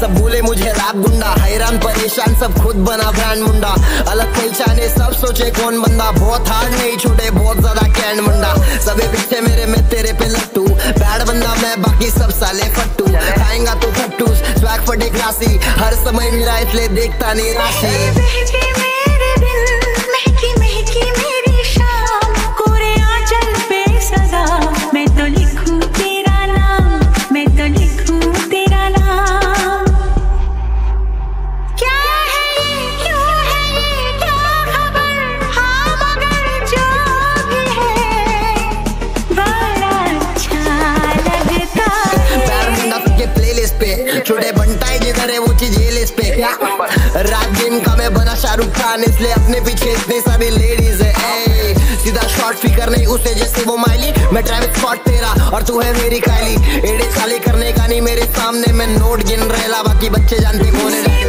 सब भूले मुझे रात गुंडा, हैरान परेशान सब खुद बना ब्रांड मुंडा। अलग पहचाने सब सोचे कौन बंदा, बहुत हार्ड नहीं छूटे बहुत ज्यादा कैंड मुंडा। सभी पीछे मेरे मैं तेरे पे लट्टू, बैड बंदा मैं बाकी सब साले फट्टू। खाएंगा तो फट्टू स्वैग फटे क्लासी, हर समय मिला इसलिए देखता नहीं राशि। छोटे बनता है जिधर है वो चीज ये लिस्ट पे। रात दिन का मैं बना शाहरुख खान, इसलिए अपने पीछे इतने सारी लेडीज है। सीधा शॉर्ट फिकर नहीं उसे जैसे वो माइली, मैं ट्रैविस स्कॉट तेरा और तू है मेरी काली। एड़े खाली करने का नहीं मेरे सामने, मैं नोट गिन रहा, बाकी बच्चे जानते कौन है।